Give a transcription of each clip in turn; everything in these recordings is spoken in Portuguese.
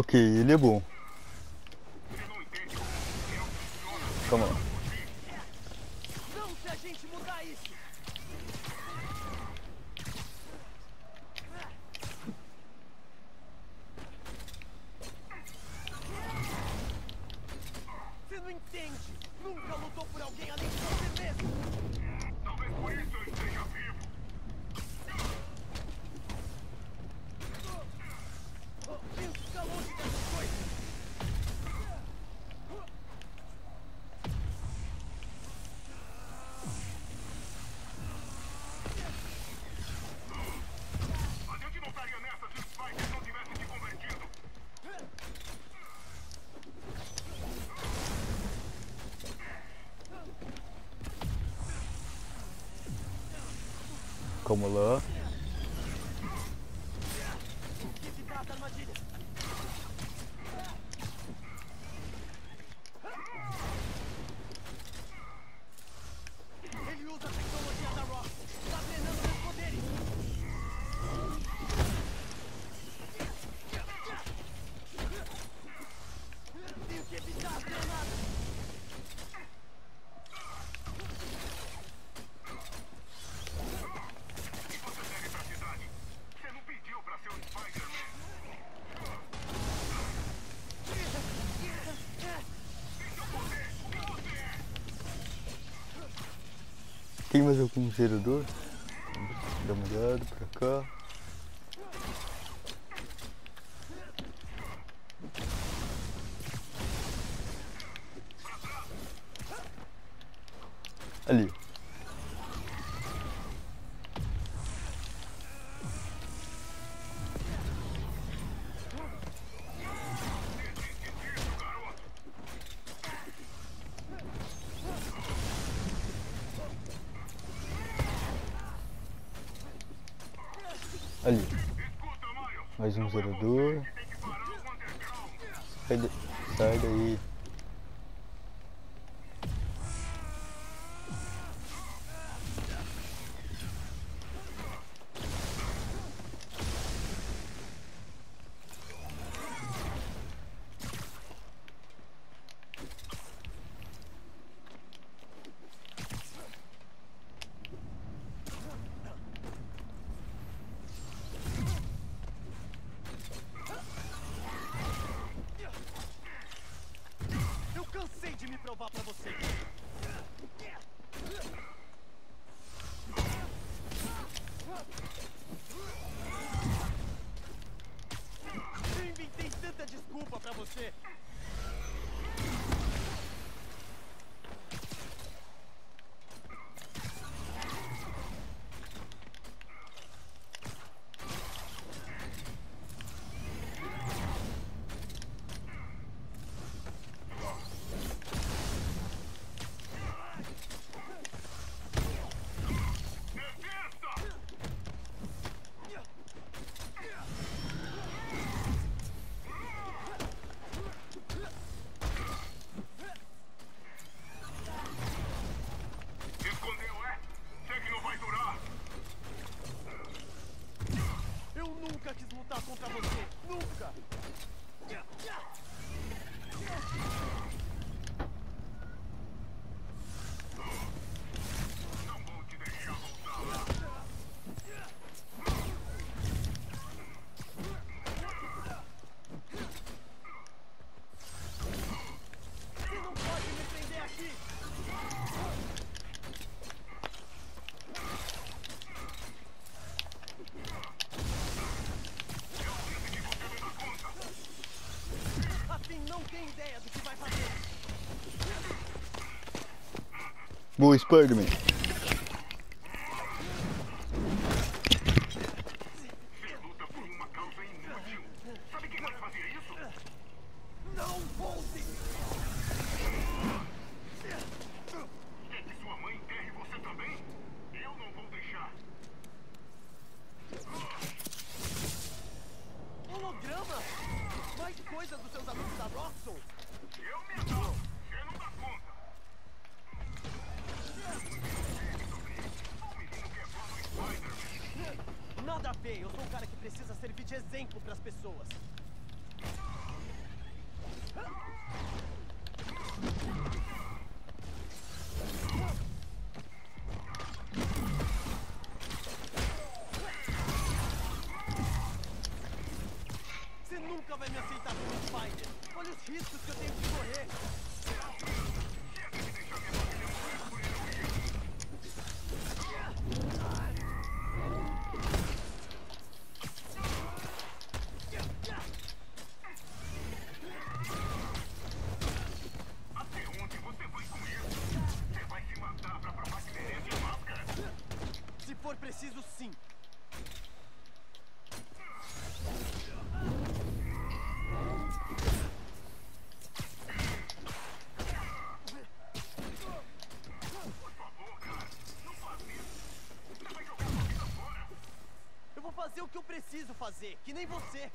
Ok, ele é bom. Calma lá. Não, se a gente mudar isso. Você não entende. Nunca lutou por alguém além de você mesmo. Talvez por isso eu esteja vivo. Calma lá. Tem mais algum gerador? Dá uma olhada pra cá. Ali. Ali. Mais um zerador. Sai daí. Boa, Spider-Man. Você luta por uma causa inútil. Sabe quem vai fazer isso? Não volte! Quer que sua mãe enterre você também? Eu não vou deixar. Holograma? Mais coisa dos seus amigos da Roxxon? Eu me dou. Você não dá conta. Nada a ver, eu sou um cara que precisa servir de exemplo pras pessoas. Você nunca vai me aceitar como Spider. Olha os riscos que eu tenho de correr. O que eu preciso fazer, que nem você.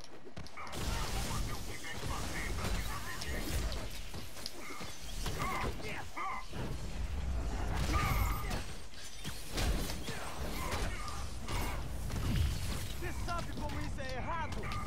Você sabe como isso é errado?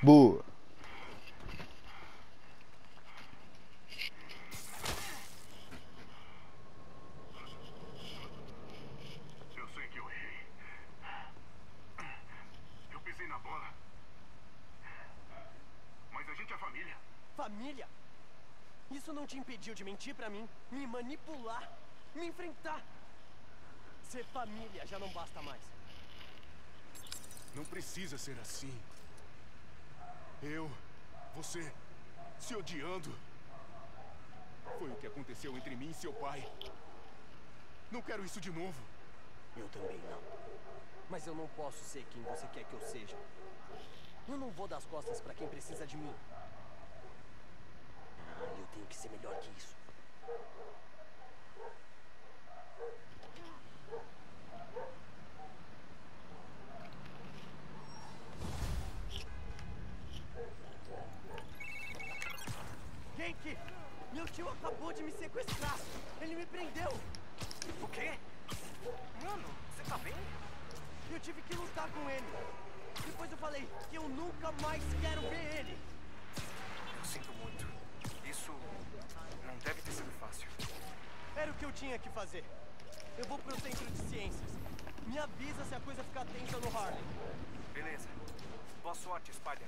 Boa. família. Isso não te impediu de mentir pra mim, me manipular, me enfrentar. Ser família já não basta mais. Não precisa ser assim. Eu, você, se odiando. Foi o que aconteceu entre mim e seu pai. Não quero isso de novo. Eu também não. Mas eu não posso ser quem você quer que eu seja. Eu não vou dar as costas pra quem precisa de mim. Eu tenho que ser melhor que isso. Ganke, meu tio acabou de me sequestrar. Ele me prendeu. O quê? Mano, você tá bem? Eu tive que lutar com ele. Depois eu falei que eu nunca mais quero ver ele. Eu sinto muito. Isso não deve ter sido fácil. Era o que eu tinha que fazer. Eu vou pro centro de ciências. Me avisa se a coisa ficar tensa no Harlem. Beleza. Boa sorte, Spider.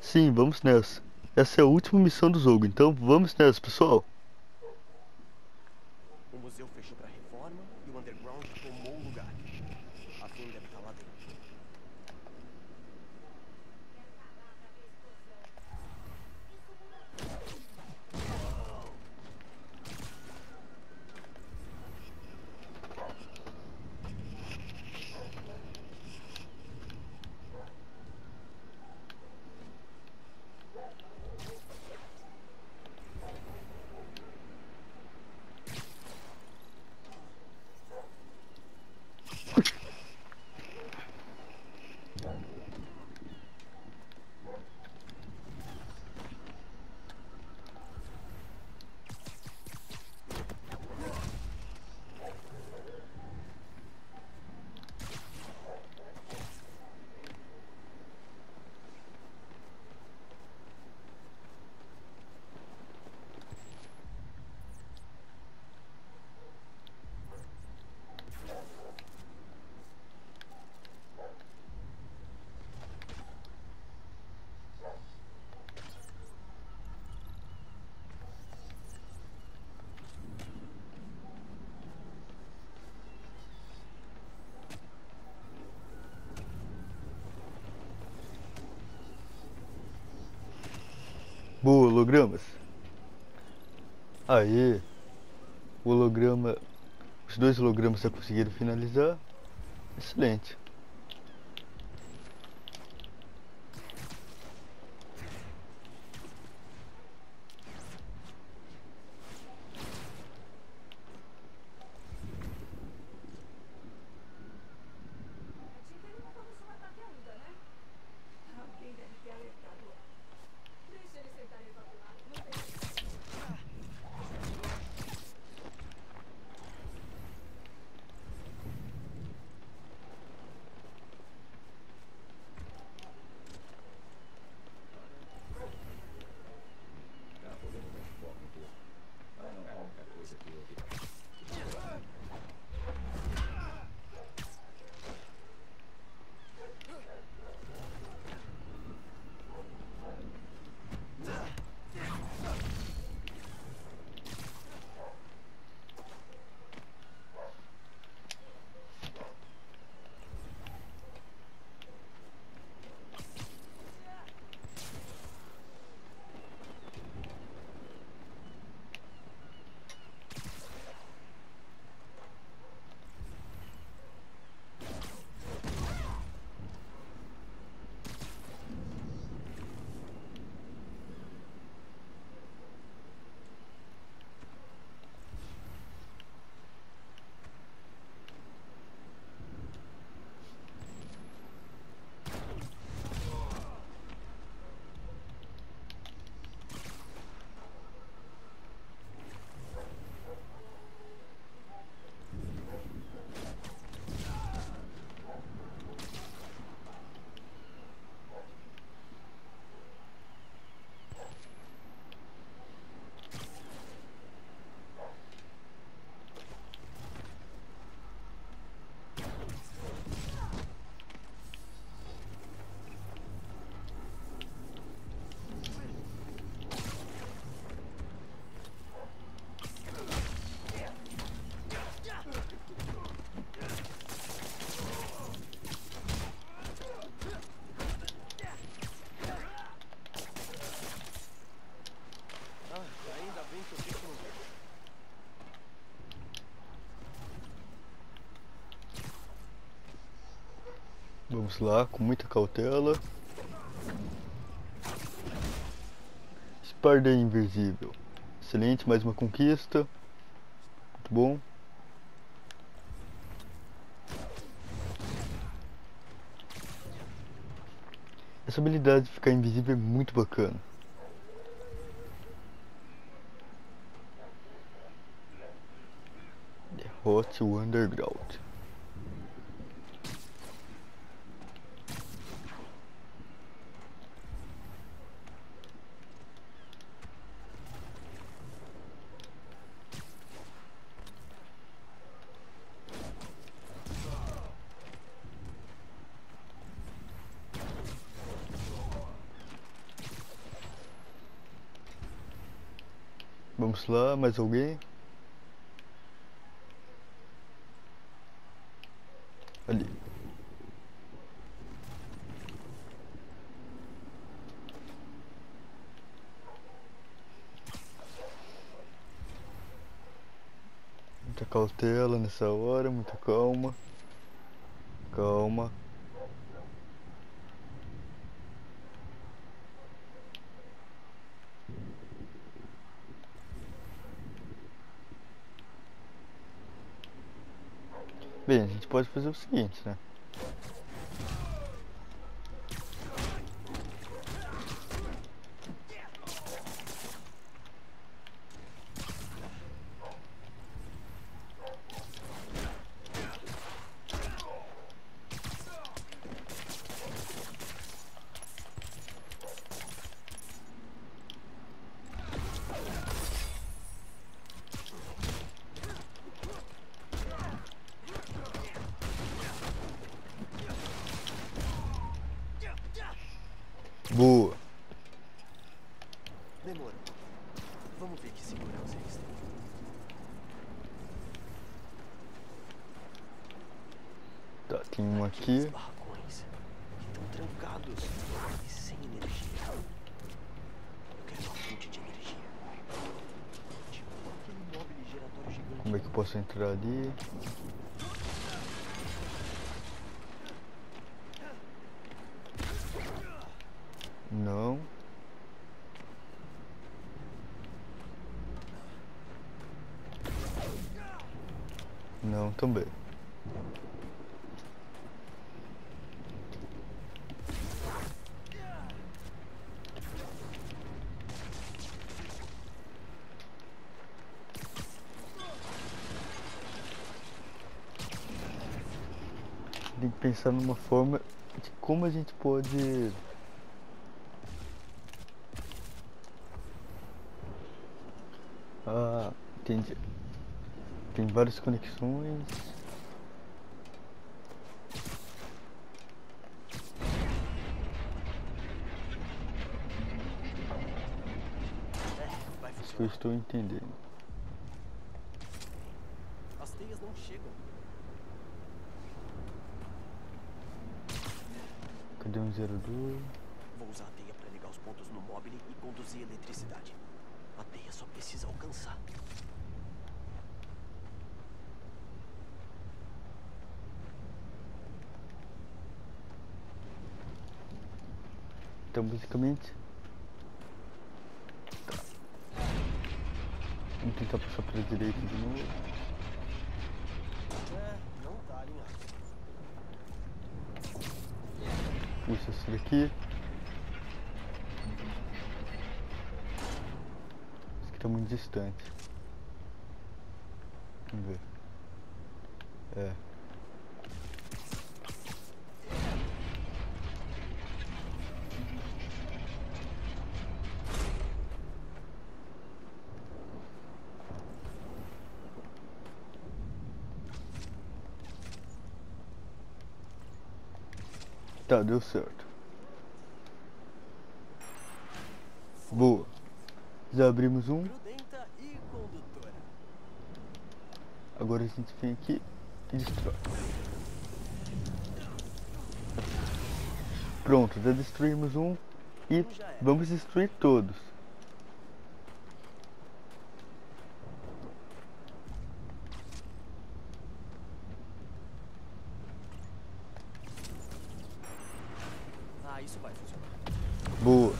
Sim, vamos nessa. Essa é a última missão do jogo, então vamos nessa, pessoal. O museu fechou para reforma e o underground tomou o lugar. A fim deve estar lá dentro. Boa, hologramas. Aê. O holograma. Os dois hologramas já conseguiram finalizar. Excelente. Vamos lá, com muita cautela. Spider invisível. Excelente, mais uma conquista. Muito bom. Essa habilidade de ficar invisível é muito bacana. Derrote o Underground. Vamos lá, mais alguém? Ali. Muita cautela nessa hora, muita calma. Calma. Bem, a gente pode fazer o seguinte, né? Boa. Demora. Vamos ver que segurança eles têm. Tá, tem um aqui. Os barracões estão trancados e sem energia. Eu quero uma fonte de energia. Tipo aquele móvel geratório gigante. Como é que eu posso entrar ali? Não. Não também. Tem que pensar numa forma de como a gente pode... Ah, entendi. Tem várias conexões. Isso que eu estou entendendo. As teias não chegam. Cadê um 02? Vou usar a teia para ligar os pontos no móvel e conduzir eletricidade. A teia só precisa alcançar. Então, basicamente... Tá. Vamos tentar puxar para a direita de novo. Não dá alinhado. Puxa esse daqui. Tá muito distante. Vamos ver. É. Tá, deu certo. Boa. Já abrimos um. Agora a gente vem aqui e destrói. Pronto, já destruímos um e vamos destruir todos. Bu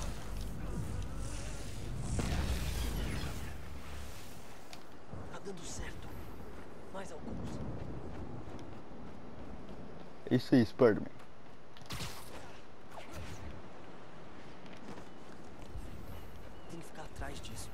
isso aí, Spider-Man. Tem que ficar atrás disso.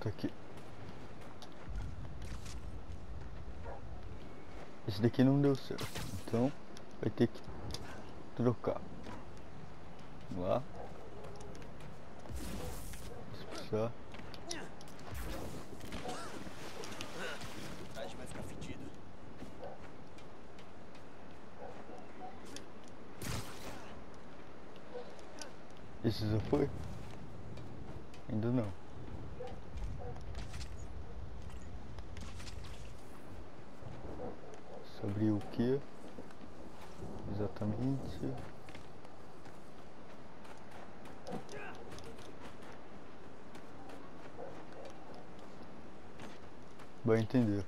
Tô aqui. Esse daqui não deu certo, então vai ter que trocar. Vamos lá. Se precisar. Esse já foi? Ainda não. Abrir o que? Exatamente. Vai entender.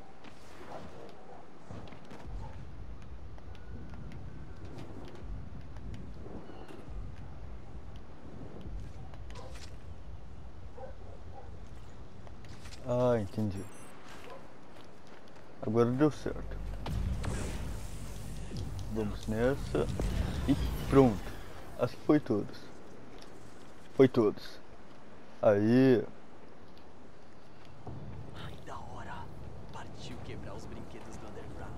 Ah, entendi. Agora deu certo. Vamos nessa e pronto. Acho que foi todos. Foi todos. Aí. Ai, da hora. Partiu quebrar os brinquedos do underground.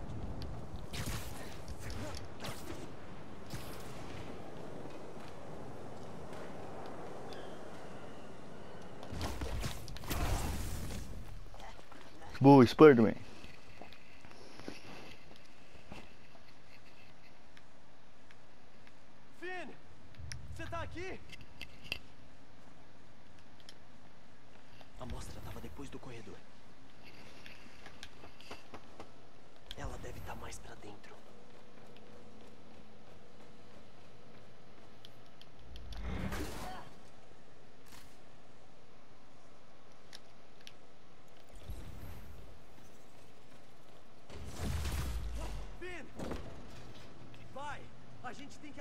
Boa, Spider-Man.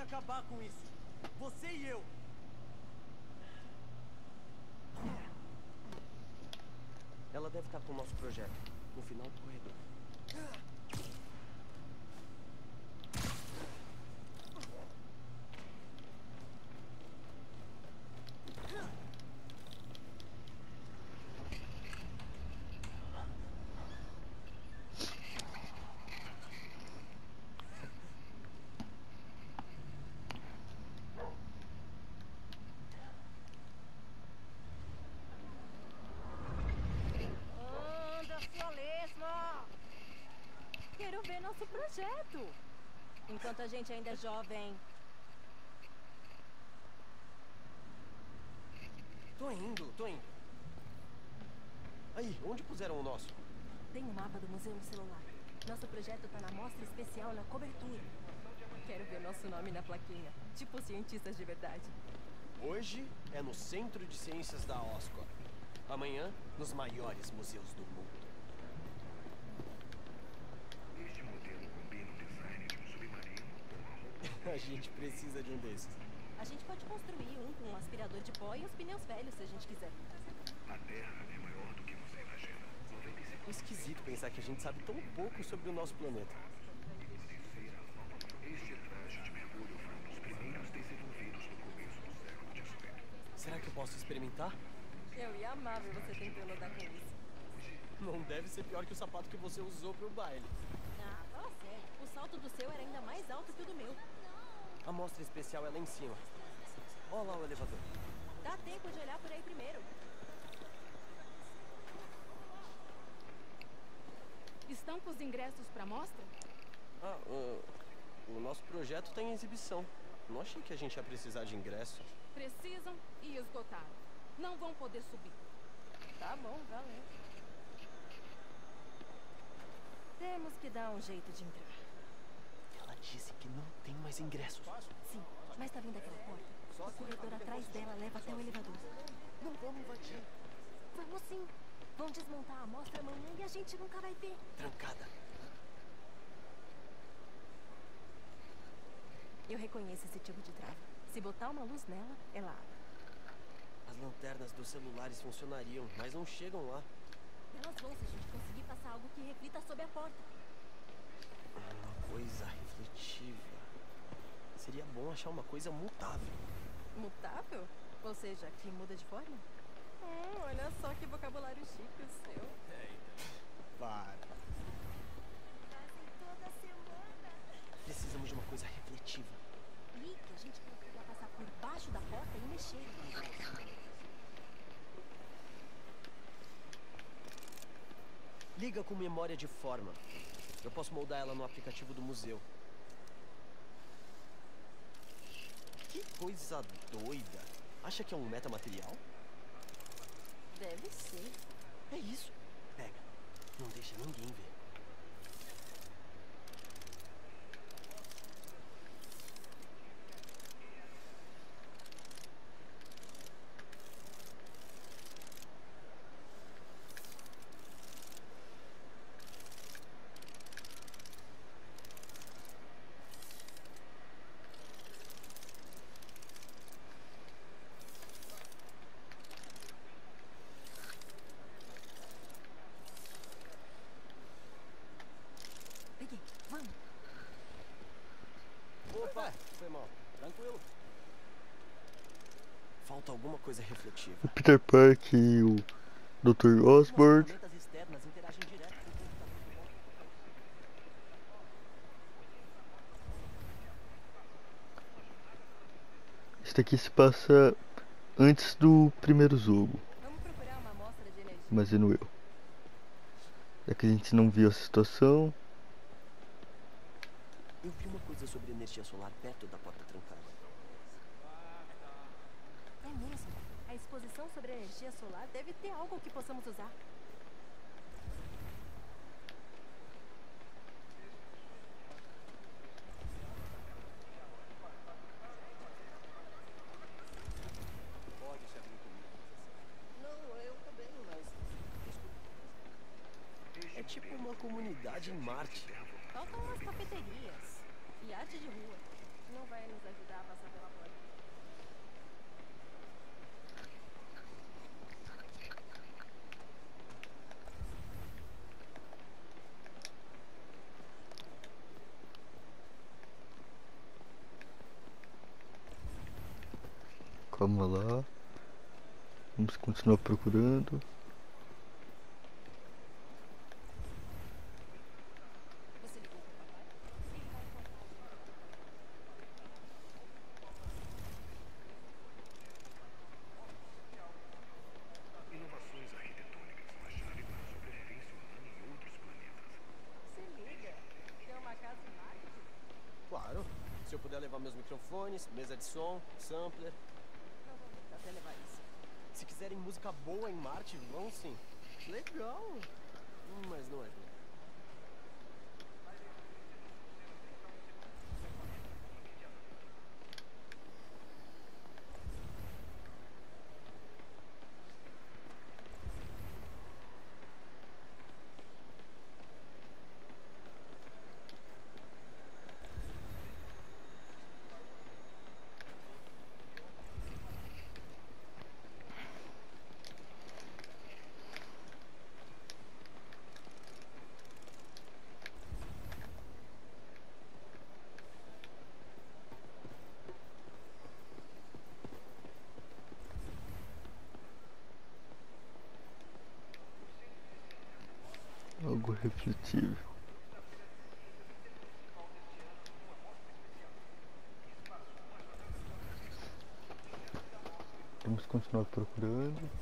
Acabar com isso. Você e eu. Ela deve estar com o nosso projeto. No final do corredor. Projeto. Enquanto a gente ainda é jovem. Tô indo. Aí, onde puseram o nosso? Tem um mapa do museu no celular. Nosso projeto tá na mostra especial na cobertura. Quero ver nosso nome na plaquinha. Tipo cientistas de verdade. Hoje é no Centro de Ciências da Oscorp. Amanhã, nos maiores museus do mundo. A gente precisa de um desses. A gente pode construir um com um aspirador de pó e os pneus velhos, se a gente quiser. A Terra é maior do que você imagina. É esquisito pensar que a gente sabe tão pouco sobre o nosso planeta. Este traje de mergulho foi um dos primeiros desenvolvidos no começo do século XVIII. Será que eu posso experimentar? Eu ia amar ver você tentando andar com isso. Não deve ser pior que o sapato que você usou pro baile. Ah, tá certo. O salto do seu era ainda mais alto que o do meu. A amostra especial é lá em cima. Olha lá o elevador. Dá tempo de olhar por aí primeiro. Estão com os ingressos para a mostra? Ah, o nosso projeto está em exibição. Não achei que a gente ia precisar de ingresso. Precisam e esgotaram. Não vão poder subir. Tá bom, valeu. Temos que dar um jeito de entrar. Ela disse que não tem mais ingressos. Sim, mas tá vindo aquela porta. O corredor atrás dela leva até o elevador. Não vamos invadir. Vamos sim. Vão desmontar a amostra amanhã e a gente nunca vai ver. Trancada. Eu reconheço esse tipo de trava. Se botar uma luz nela, ela abre. As lanternas dos celulares funcionariam, mas não chegam lá. Elas vão se a gente conseguir passar algo que reflita sobre a porta. Uma coisa refletiva. Seria bom achar uma coisa mutável. Mutável? Ou seja, que muda de forma? Olha só que vocabulário chique o seu. Para. Precisamos de uma coisa refletiva. Lee, que a gente conseguirá passar por baixo da porta e mexer. Liga com memória de forma. Eu posso moldar ela no aplicativo do museu. Que coisa doida. Acha que é um metamaterial? Deve ser. É isso. Pega. Não deixa ninguém ver. Falta alguma coisa refletiva. O Peter Parker e o Dr. Osborne. Isso aqui se passa antes do primeiro jogo. Imagino eu. É que a gente não viu a situação. Eu vi uma coisa sobre energia solar perto da porta trancada. É mesmo. A exposição sobre a energia solar deve ter algo que possamos usar. Não, eu também, mas... É tipo uma comunidade em Marte. Faltam umas cafeterias. E arte de rua não vai nos ajudar a passar pela porta. Calma lá. Vamos continuar procurando. Mesa de som, sampler. Dá até levar isso. Se quiserem música boa em Marte, vão sim. Legal. Mas não é. Algo refletível. Temos que continuar procurando.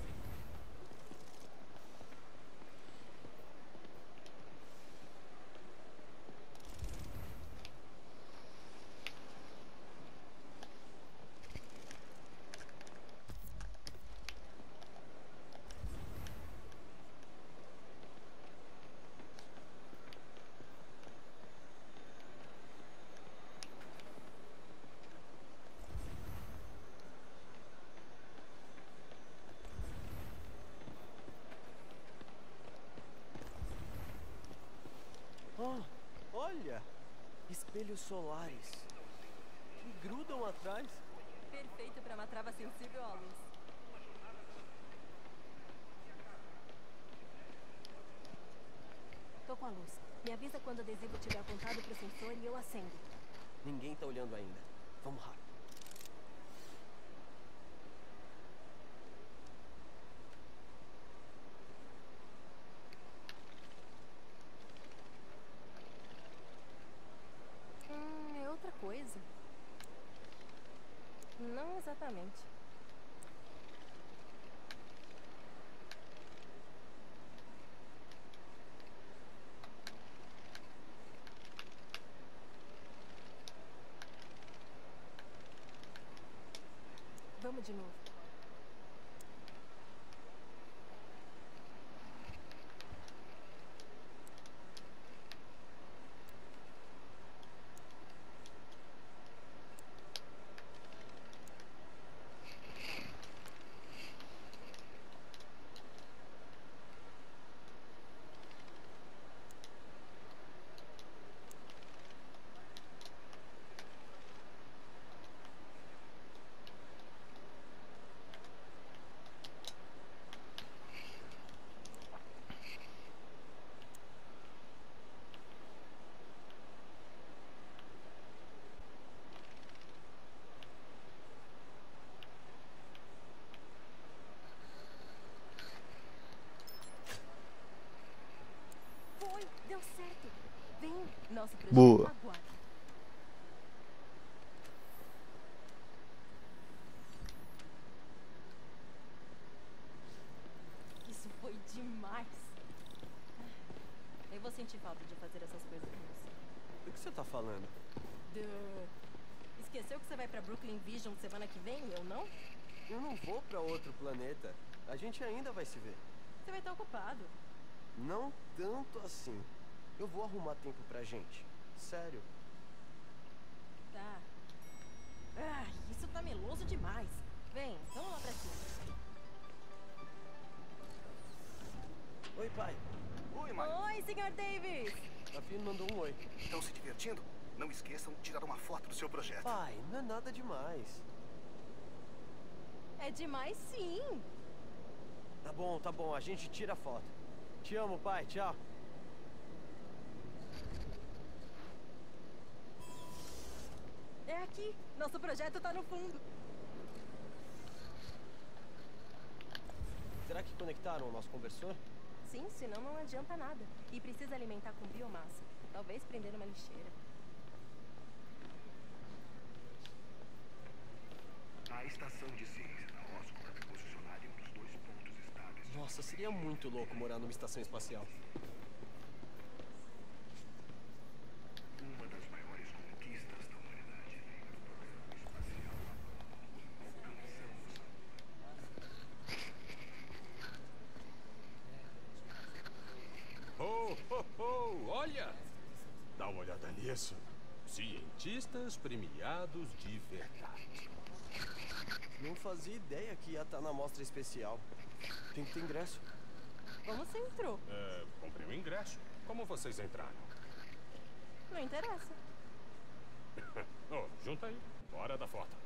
Olha, espelhos solares que grudam atrás. Perfeito para uma trava sensível à luz. Tô com a luz. Me avisa quando o adesivo estiver apontado pro sensor e eu acendo. Ninguém tá olhando ainda. Vamos rápido. Coisa? Não exatamente. Vamos de novo. Boa. Isso foi demais. Eu vou sentir falta de fazer essas coisas com você. Do que você tá falando? Esqueceu que você vai pra Brooklyn Visions semana que vem, eu não? Eu não vou pra outro planeta. A gente ainda vai se ver. Você vai estar ocupado. Não tanto assim. Eu vou arrumar tempo pra gente. Sério. Tá. Ai, isso tá meloso demais. Vem, vamos lá pra cima. Oi, pai. Oi, mãe. Oi, Sr. Davis. A filha mandou um oi. Estão se divertindo? Não esqueçam de tirar uma foto do seu projeto. Pai, não é nada demais. É demais, sim. Tá bom. A gente tira a foto. Te amo, pai. Tchau. É aqui. Nosso projeto tá no fundo. Será que conectaram o nosso conversor? Sim, senão não adianta nada. E precisa alimentar com biomassa. Talvez prender uma lixeira. A estação de ciência da Osborne é posicionada em um dos dois pontos estáveis. Nossa, seria muito louco morar numa estação espacial. Isso. Cientistas premiados de verdade. Não fazia ideia que ia estar na mostra especial. Tem que ter ingresso. Como você entrou? Comprei o ingresso. Como vocês entraram? Não interessa. Junta aí. Fora da porta.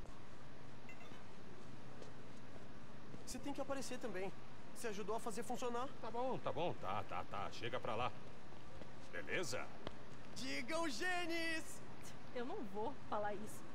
Você tem que aparecer também. Você ajudou a fazer funcionar. Tá bom. Tá. Chega pra lá. Beleza? Digam genes! Eu não vou falar isso.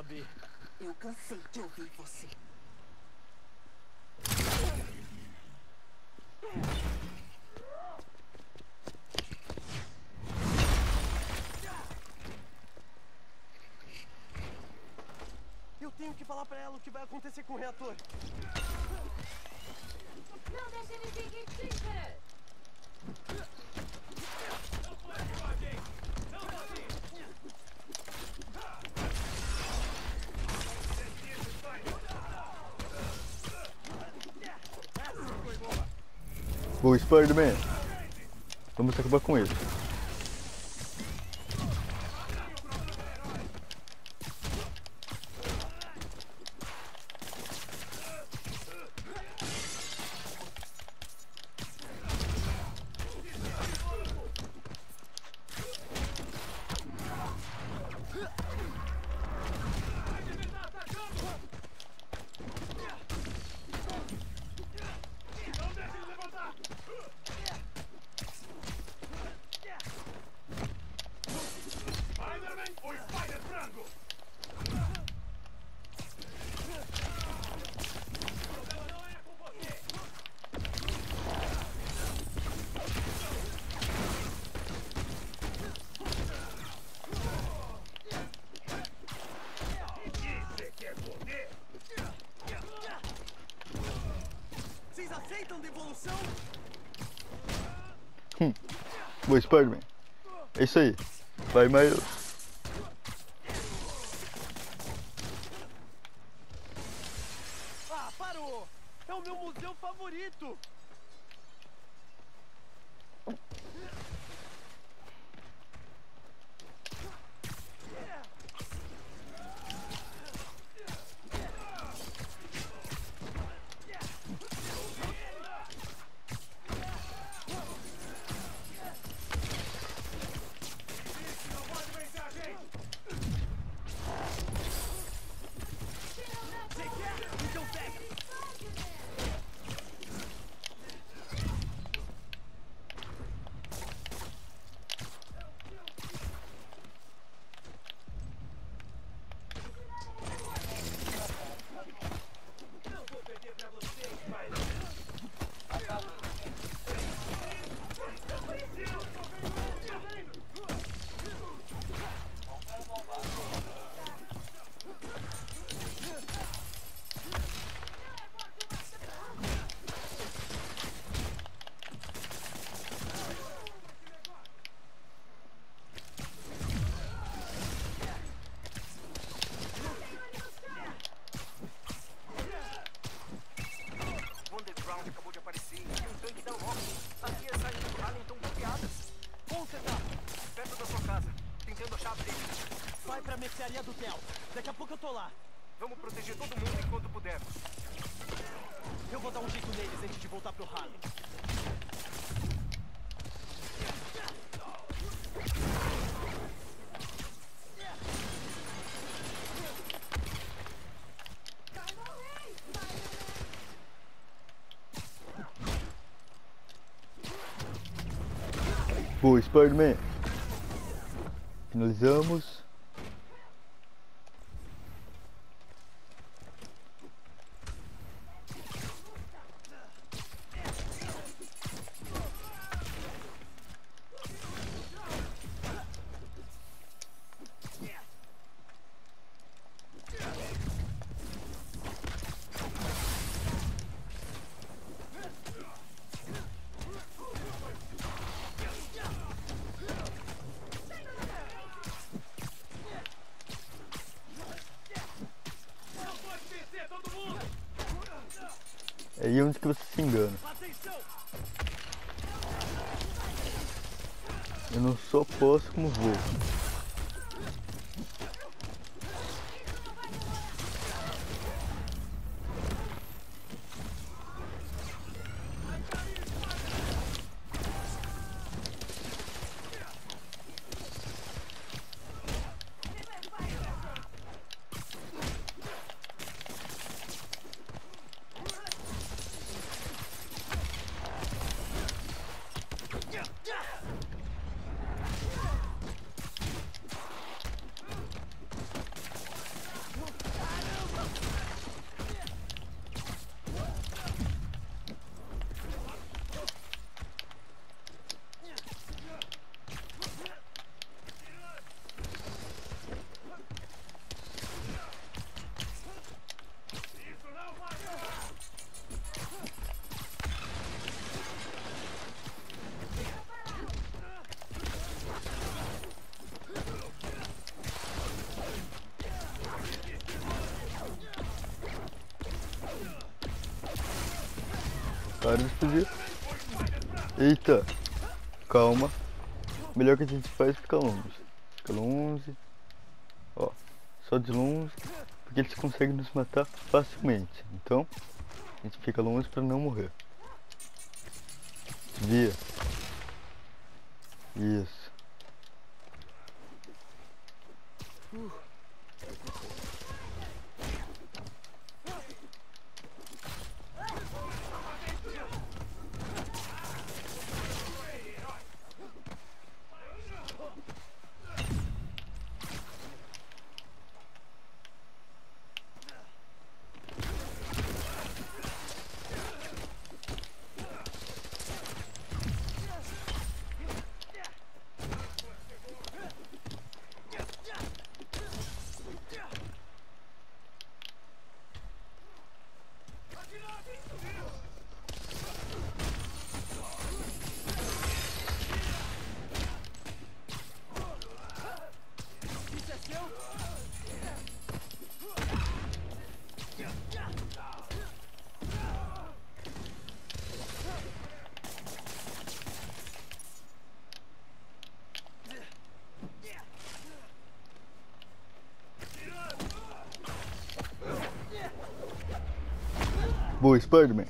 saber. Eu cansei de ouvir você. Eu tenho que falar pra ela o que vai acontecer com o reator. Não deixe ele seguir, Peter! Não pode, Roger! Não pode! Boa, Spider-Man! Vamos acabar com ele. Boa, Spider-Man. É isso aí. Vai, mais. Ah, parou! É o meu museu favorito! Boa, Spider-Man. Finalizamos. E onde que você se engana? Eu não sou posso como vou. Para de fugir. Eita. Calma. Melhor que a gente faz ficar longe. Fica longe. Ó. Só de longe. Porque eles conseguem nos matar facilmente. Então, a gente fica longe pra não morrer. Desvia. Isso. Boa, Spider-Man.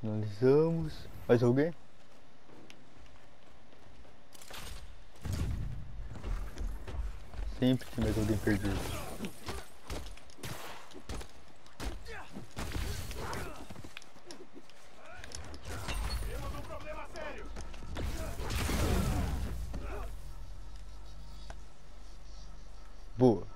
Finalizamos. Mais alguém? Sempre tem mais alguém perdido. Temos um problema sério. Boa.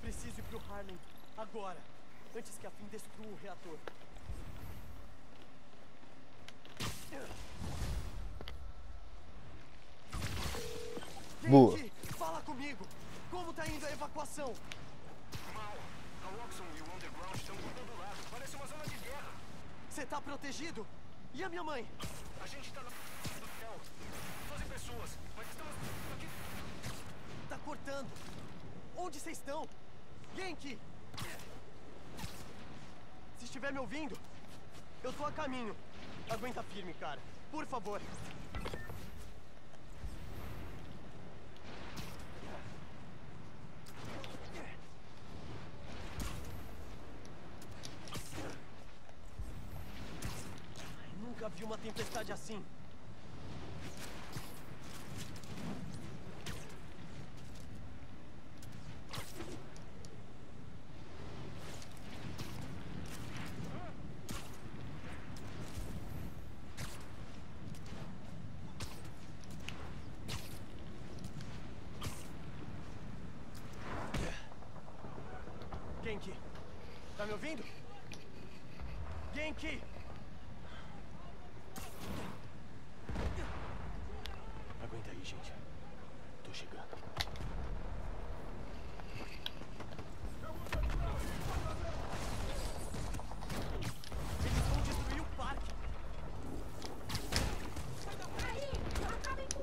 Preciso ir pro Harlem agora, antes que a Finn destrua o reator. Boa. Fala comigo. Como tá indo a evacuação? Mal. A Roxxon e o Underground estão por todo lado. Parece uma zona de guerra. Você tá protegido? E a minha mãe? A gente tá no céu. 12 pessoas, mas estamos aqui. Tá cortando. Onde vocês estão? Ganke! Se estiver me ouvindo, eu tô a caminho. Aguenta firme, cara. Por favor. Nunca vi uma tempestade assim. Tá me ouvindo? Ganke! Aguenta aí, gente. Tô chegando. Eles vão destruir o parque. Aí, acabem com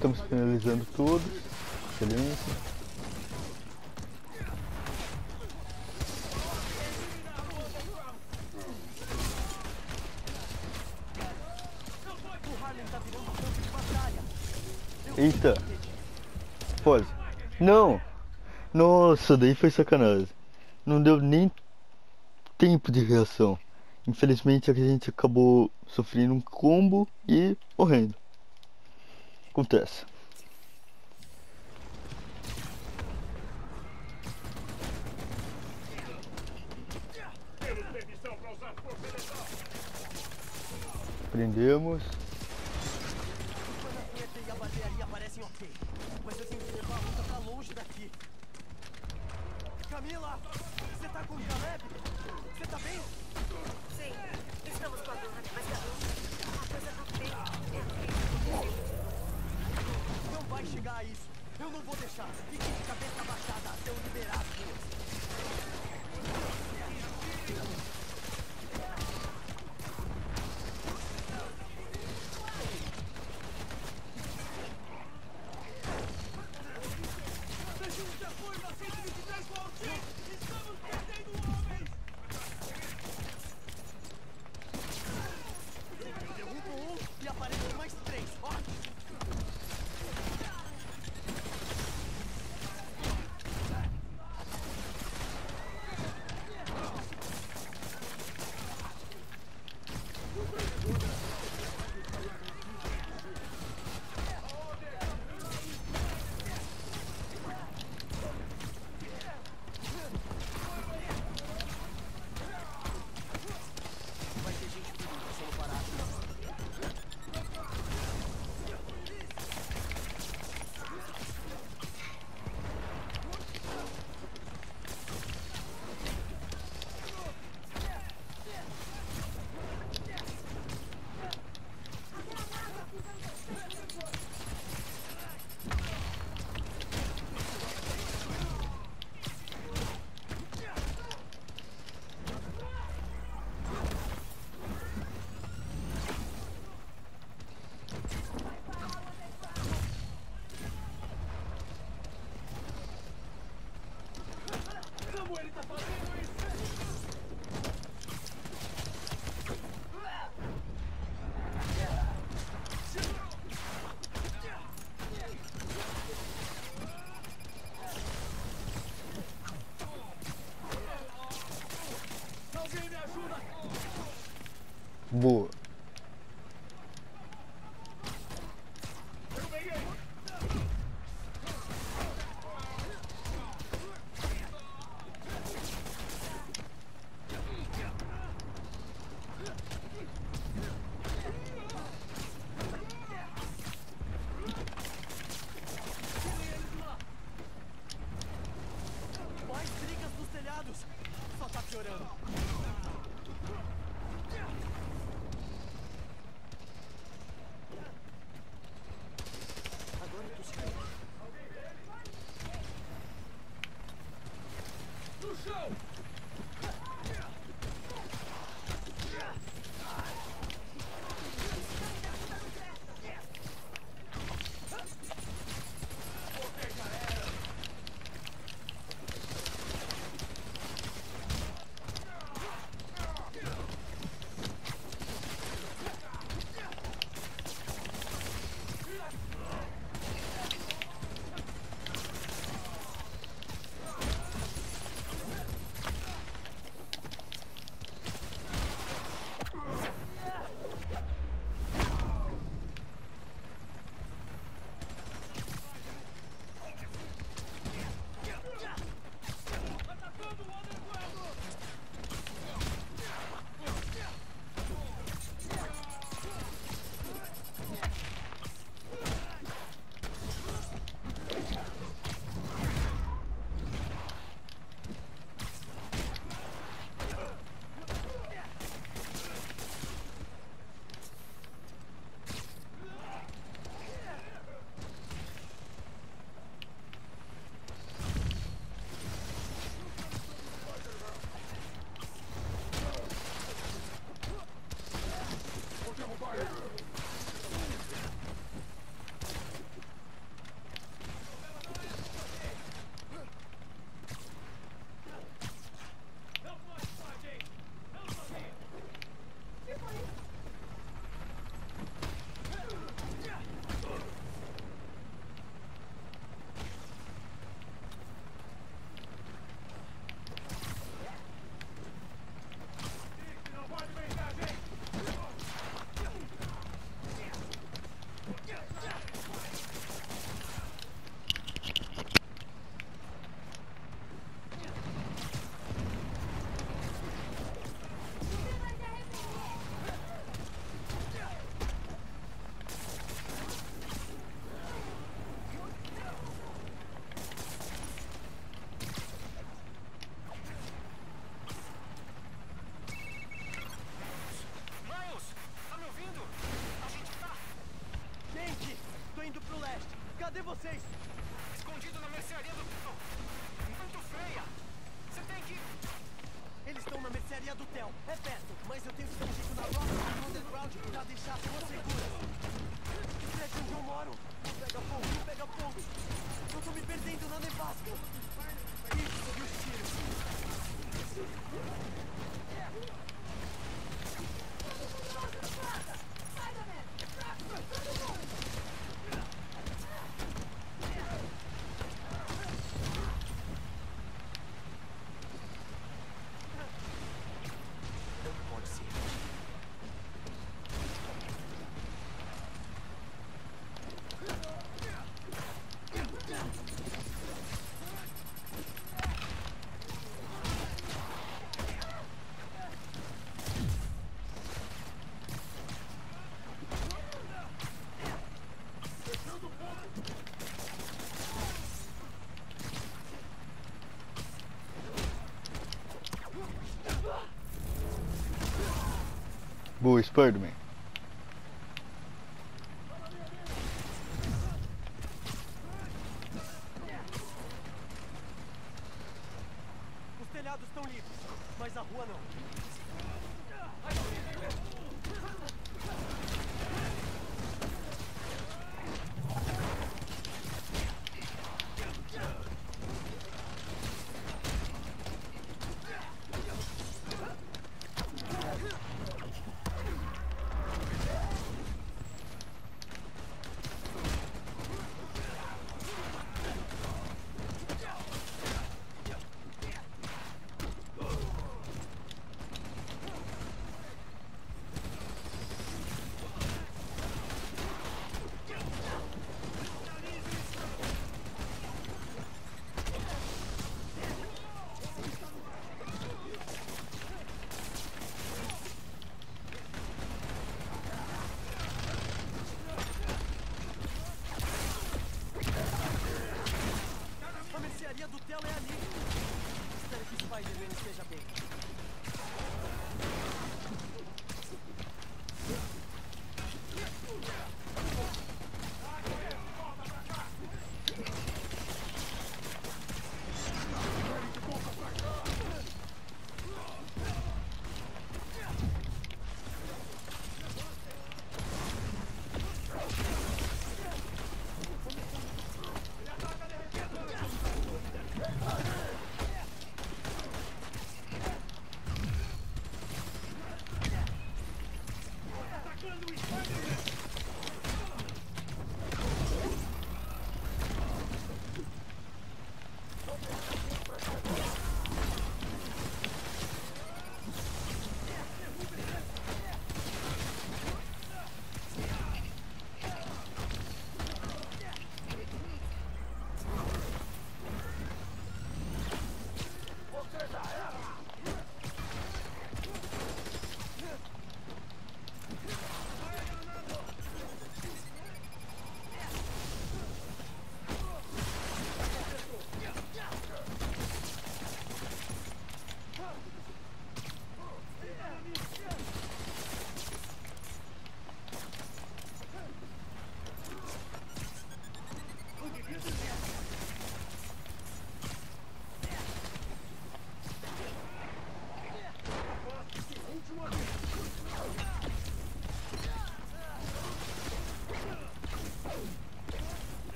Estamos finalizando tudo. Excelência. Eita. Pode. Não. Nossa, daí foi sacanagem. Não deu nem tempo de reação. Infelizmente a gente acabou sofrendo um combo e morrendo. Acontece. Prendemos. Mas eu tenho que levar a luta pra longe daqui. Camila, você tá com o Caleb? Você tá bem? Sim, estamos com a dona, mas a coisa tá feia. Vai chegar a isso. Eu não vou deixar. Fique de cabeça baixada até eu liberar as coisas. Preciso de apoio na 123 com o Altinho. Estamos perdendo homens. Eu derrubo um e aparecem mais três. Ótimo. Boa. vocês! Escondido na mercearia do Theo! Muito feia! Você tem que... Eles estão na mercearia do Theo, é perto! Mas eu tenho escondido na roda do underground pra deixar as pessoas seguras! Que prédio onde eu moro! Pega fogo, não pega fogo! Eu tô me perdendo na nevasca! Isso, sobre os tiros! Spider-Man! Pra todo mundo! Boa, Spider-Man. Os telhados estão livres, mas a rua não.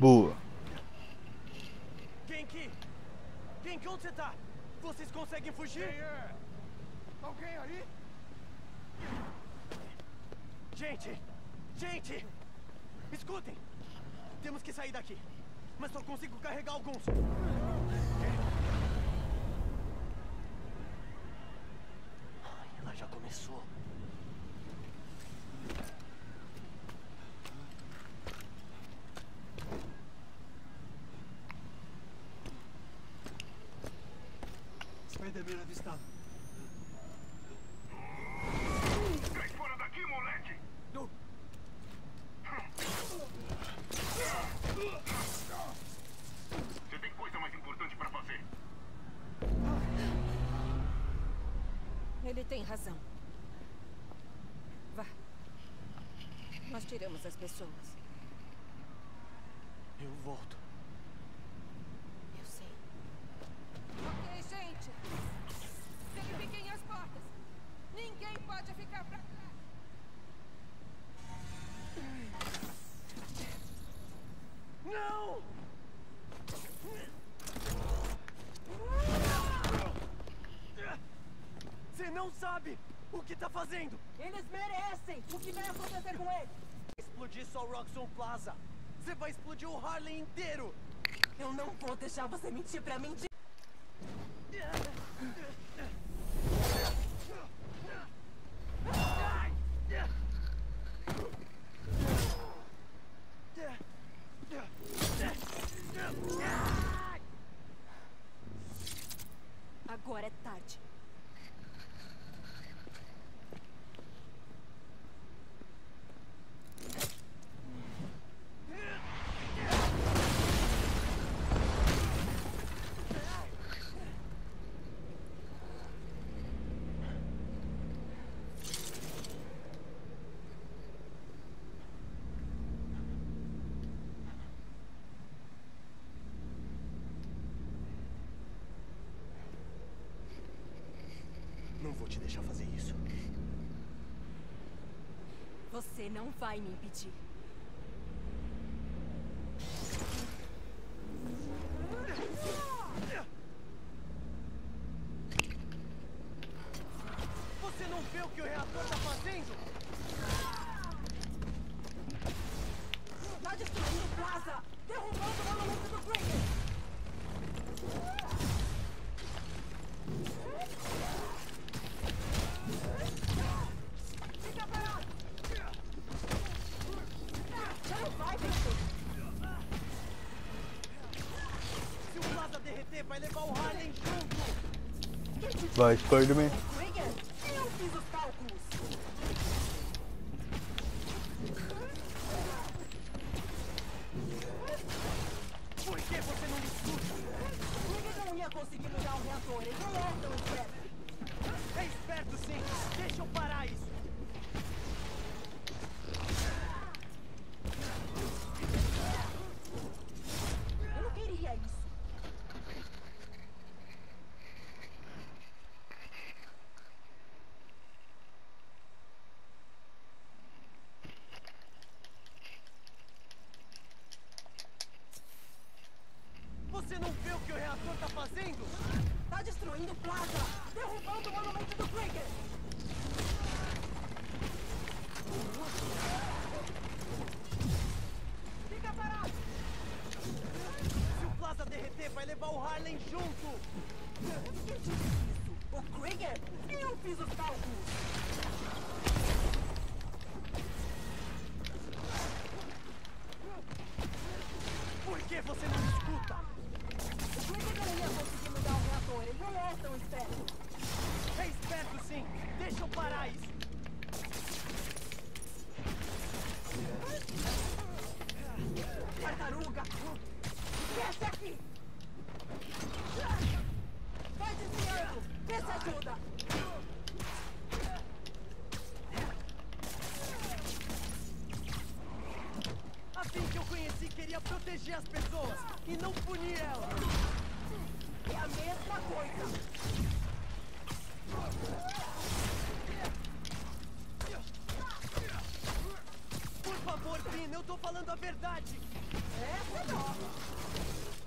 Boa. Ganke, onde você tá? Vocês conseguem fugir? Alguém aí? Gente, escutem. Temos que sair daqui, mas só consigo carregar alguns. Ai, ela já começou. Spider-Man avistado. Nós tiramos as pessoas. Eu volto. Eu sei. Ok, gente. Verifiquem as portas. Ninguém pode ficar pra trás. Não! Você não sabe o que tá fazendo! Eles merecem! O que vai acontecer com eles? Explodir só o Roxxon Plaza! Você vai explodir o Harlem inteiro! Eu não vou deixar você mentir pra mim de... Agora é tarde. Te deixar fazer isso. Você não vai me impedir. Você não vê o que o reator tá fazendo? Tá destruindo Plaza! Derrubando o monumento do Krieger! Fica parado! Não vai derreter! Se o Plaza derreter, vai levar o Harlem junto! Vai, Spider-Man! Eu fiz os cálculos! Por que você não me escuta? Krieger não ia conseguir mudar o reator, ele não é tão esperto! É esperto sim! Deixa eu parar isso! Eu não queria isso! Você não vê o que o reator tá fazendo? Tá destruindo Plaza! Derrubando o monumento do Krieger! Fica parado! Se o Plaza derreter, vai levar o Harlem junto! Quem disse isso? O Krieger? Eu fiz os cálculos! Por que você não me escuta? O Krieger não ia conseguir mudar o reator, ele não é tão esperto. É esperto sim, deixa eu parar isso. Tartaruga! Desce aqui! Vai desviando! Vê se ajuda! Assim que eu conheci, queria proteger as pessoas e não punir elas. É a mesma coisa. Por favor, Pina, eu tô falando a verdade. Essa não.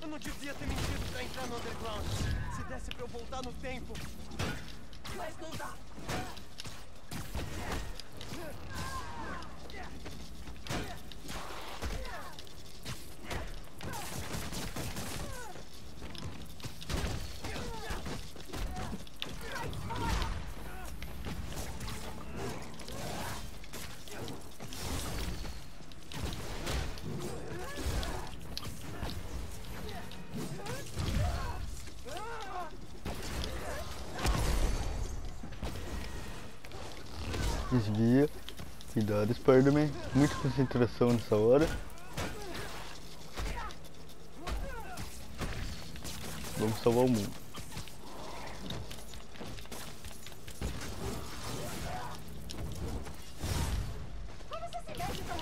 Eu não devia ter mentido pra entrar no Underground. Se desse pra eu voltar no tempo. Mas não dá. Desvia, cuidado Spider-Man, muita concentração nessa hora. Vamos salvar o mundo. Como você se mexe tão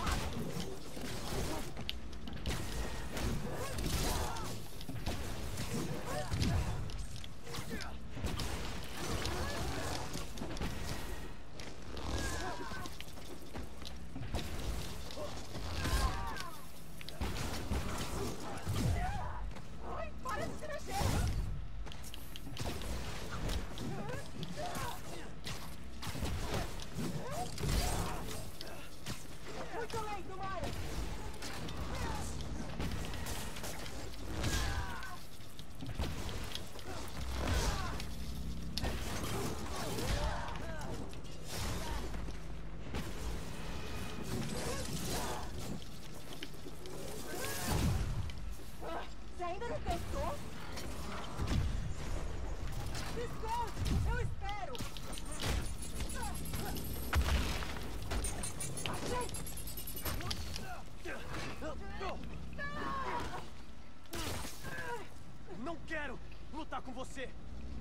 você.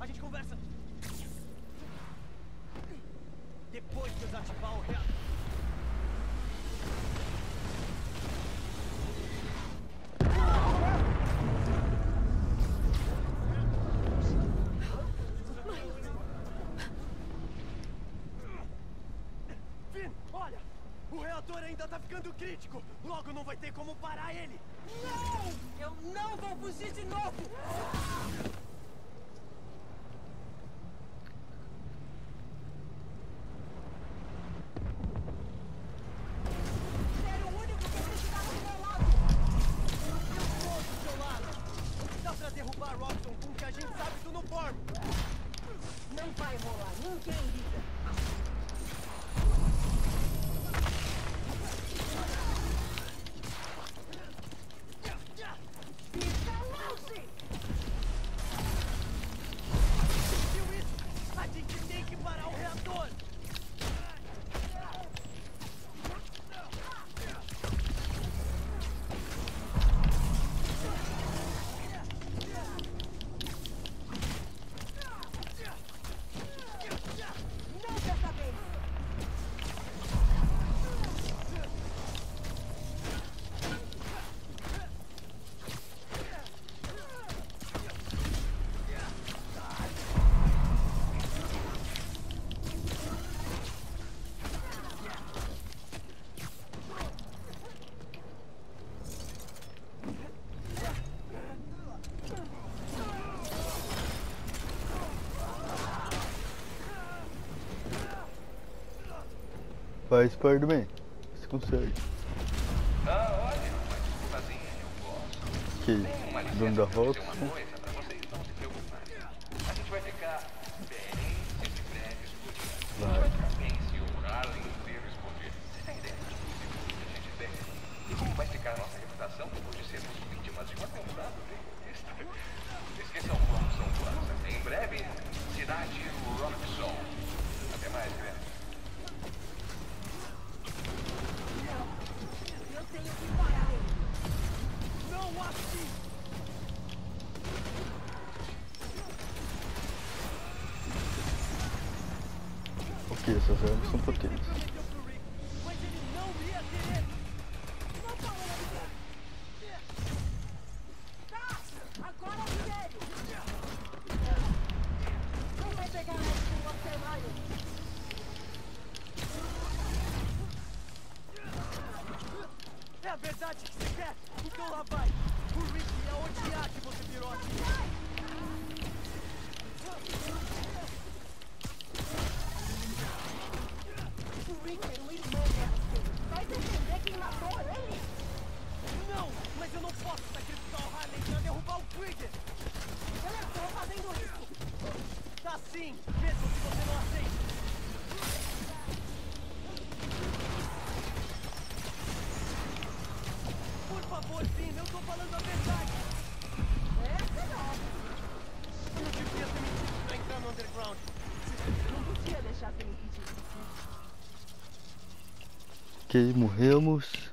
A gente conversa. Depois de desativar o reator. Olha, o reator ainda tá ficando crítico. Logo não vai ter como parar ele. Não! Eu não vou fugir de novo! Era o único que precisava do meu lado. Eu vou do seu lado. Dá pra derrubar Robson com o que a gente sabe do Noborn. Não vai rolar. Ninguém liga. Vai, Spider-Man, você consegue. Ah, olha, uma desculpazinha, eu gosto. Que? Dono da Rox? Uma coisa pra vocês não se preocuparem. A gente vai ficar bem se de breve explodir. A gente vai ficar bem se o Harlem inteiro explodir. Você tem ideia de como a gente tem? E como vai ficar a nossa reputação depois de sermos vítimas de uma temporada bem extra? Esqueçam o Robson Plaza. Em breve, cidade Roxon. Até mais, velho. Tenho que parar ele. Não assim! Ok, essas armas são potentes. Mas ele não ia querer! Não tá olhando! Tá! Agora sério! Não vai pegar mais com você, Rhino! É a verdade que você quer? Então lá vai! O Rick ia odiar que você virou aqui! O Rick era um irmão dela! Vai defender quem matou ele! Não! Mas eu não posso sacrificar o Harley pra derrubar o Krieger! Eu não estou fazendo isso! Tá sim! Mesmo se você não aceita! Por favor, sim, eu tô falando a verdade. Essa não. Eu não devia ter mentido pra entrar no underground. Não podia deixar ter mentido. Ok, morremos.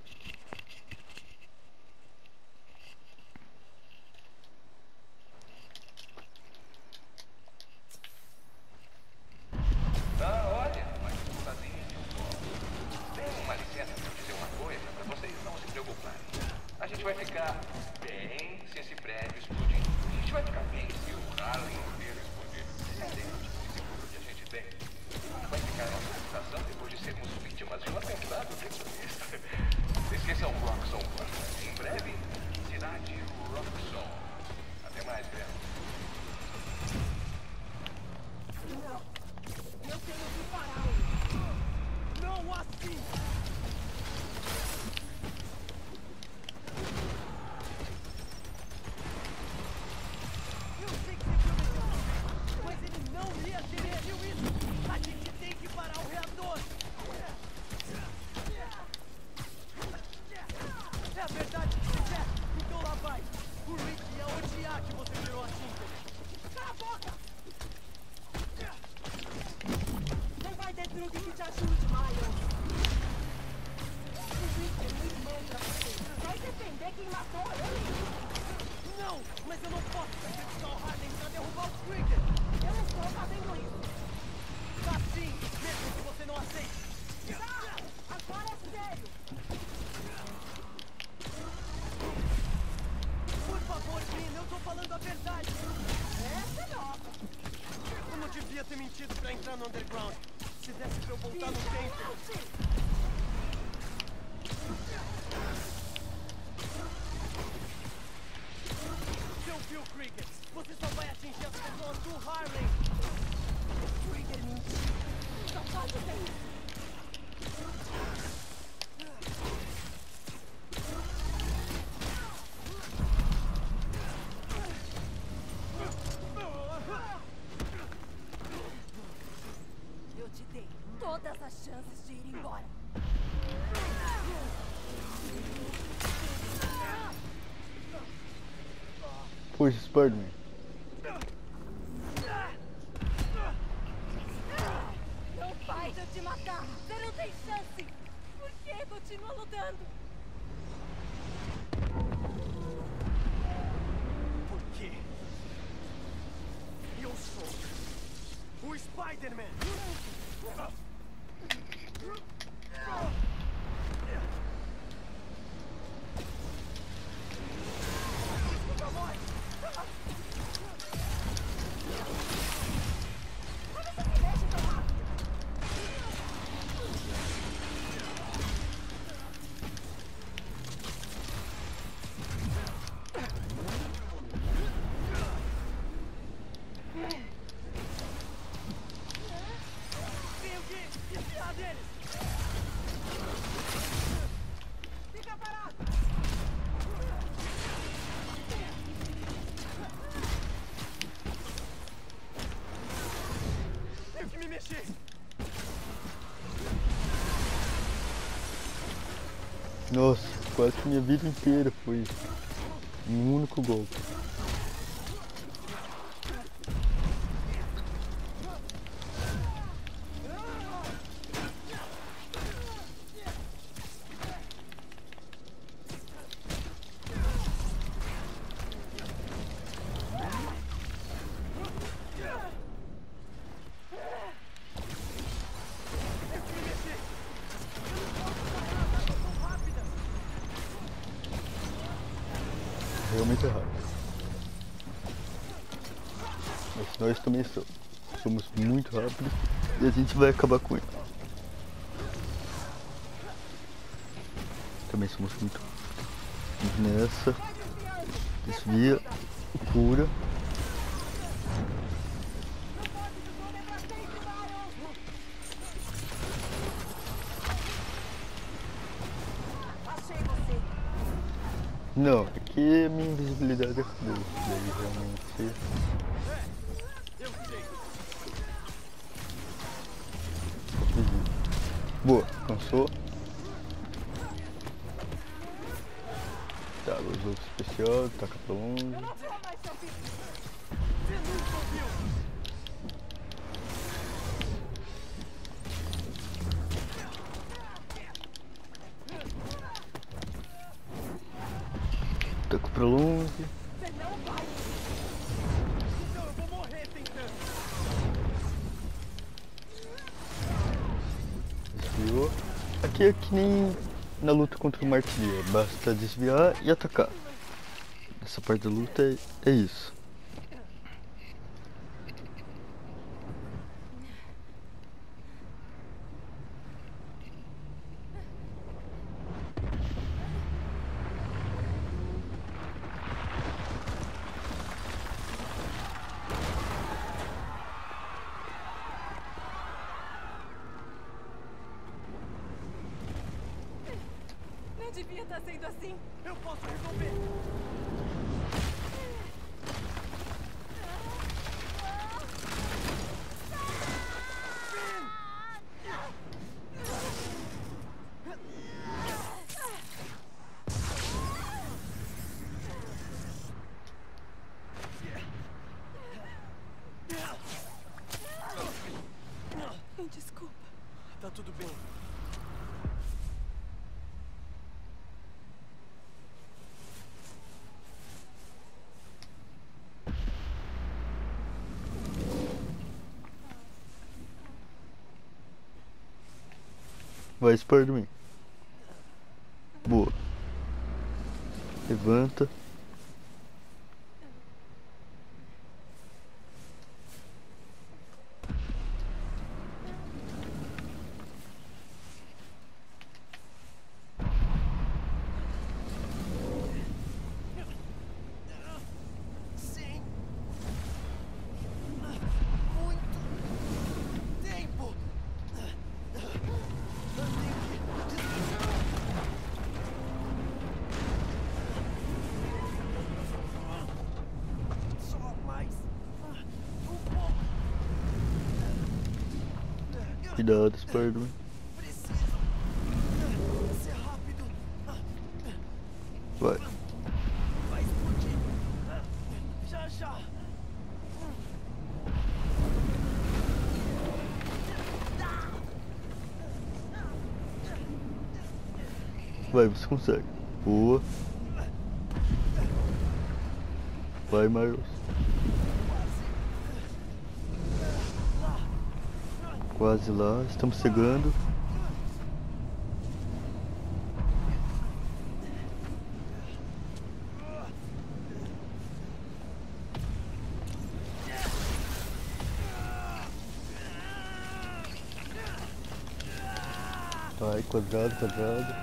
Não, mas eu não posso sacrificar o Harley pra derrubar os Krieger. Eu não estou fazendo isso. Tá sim, mesmo que você não aceite. Tá, agora é sério. Por favor, Green, eu estou falando a verdade. Essa é nova. Eu não devia ter mentido pra entrar no Underground. Se desse pra eu voltar no tempo. Seu Phil Krieger, você só vai atingir as pessoas do Harlem. Krieger mentiu. Só pode ser isso. Eu te dei todas as chances de ir embora. Push Spider-Man. Não faz eu te matar! Você não tem chance! Por que continua lutando? Porque eu sou o Spider-Man! Nossa, quase que minha vida inteira foi um único golpe. Realmente errado. Mas nós também somos muito rápidos e a gente vai acabar com ele. Também somos muito nessa. Desvia, cura. Não, porque minha invisibilidade é fudeu, daí realmente... Boa, cansou. Tá, os outros especial, taca pra longe. Taco pra longe. Você não vai. Então eu vou morrer tentando. Desviou. Aqui é que nem na luta contra o martilheiro. Basta desviar e atacar. Essa parte da luta é isso. Devia estar sendo assim. Eu posso resolver. Desculpa. Tá tudo bem. Vai, Spider-Man. Boa. Levanta. Cuidado, Spider-Man. Vai. Vai explodir. Já, já. Vai, você consegue. Boa. Vai, Miles. Quase lá, estamos chegando. Vai, quadrado, quadrado.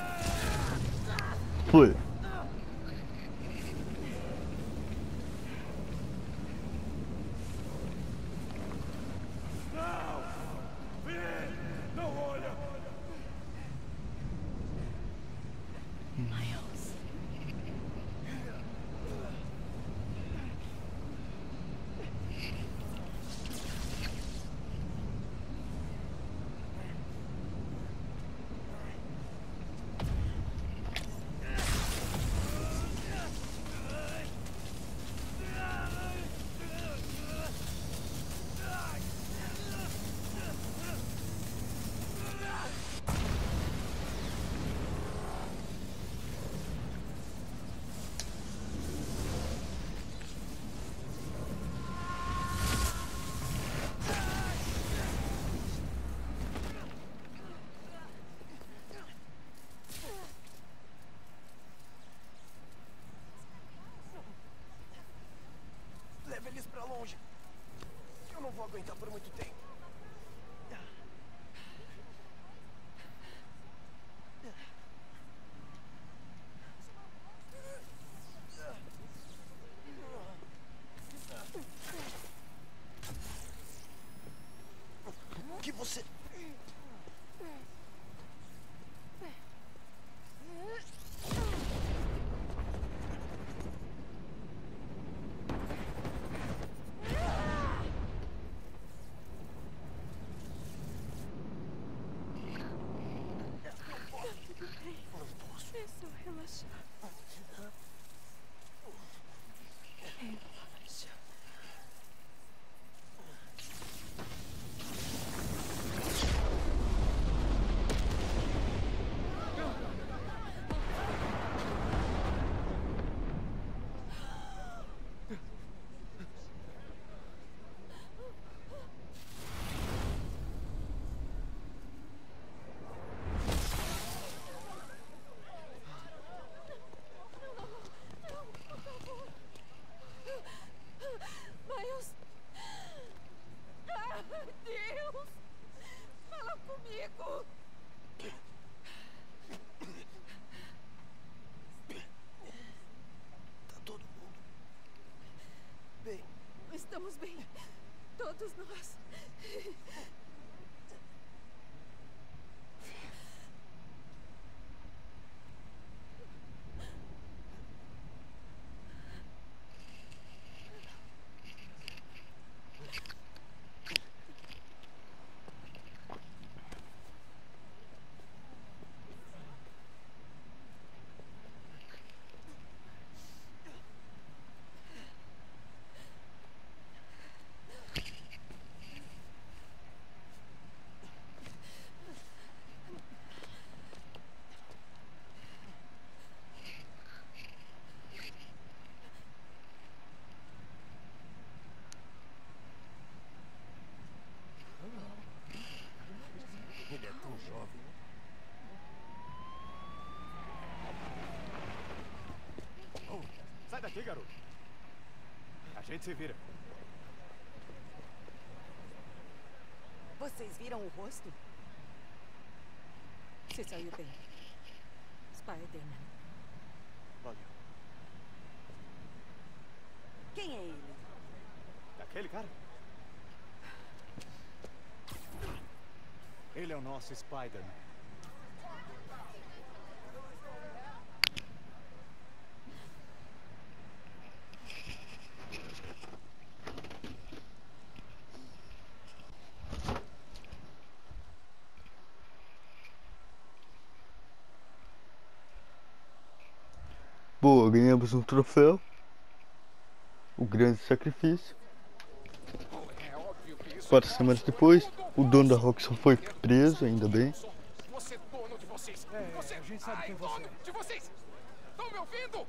Foi. Aguentar por muito tempo. Que você... daqui, garoto. A gente se vira. Vocês viram o rosto? Você saiu bem. Spider-Man. Valeu. Quem é ele? Daquele cara? Ele é o nosso Spider-Man. Boa, ganhamos um troféu. O grande sacrifício. 4 semanas depois, o dono da Roxxon foi preso, ainda bem. Você é dono de vocês. Você é dono de vocês. Estão me ouvindo?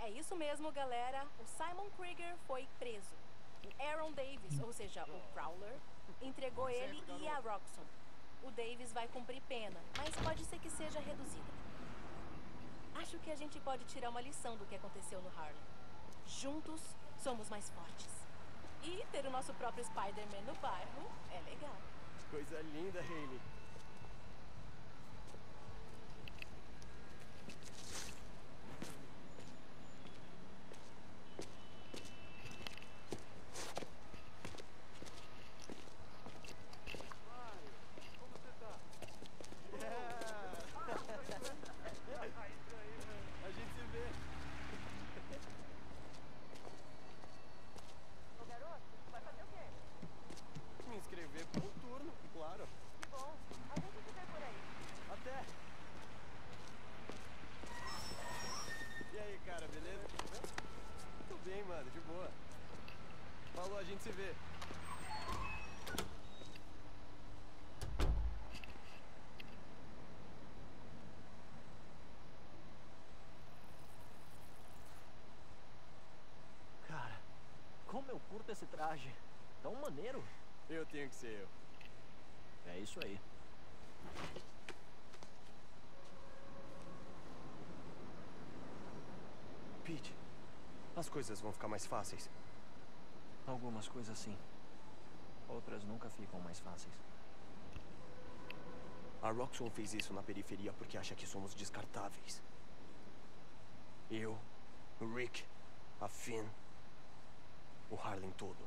É isso mesmo, galera. O Simon Krieger foi preso. O Aaron Davis, ou seja, o Prowler, entregou ele e a Roxxon. O Davis vai cumprir pena, mas pode ser que seja reduzida. Acho que a gente pode tirar uma lição do que aconteceu no Harlem. Juntos, somos mais fortes. E ter o nosso próprio Spider-Man no bairro é legal. Coisa linda, Hayley. Esse traje, tão maneiro. Eu tenho que ser eu. É isso aí. Pete, as coisas vão ficar mais fáceis. Algumas coisas sim. Outras nunca ficam mais fáceis. A Roxxon fez isso na periferia porque acha que somos descartáveis. Eu, o Rick, a Finn... o Harlem todo.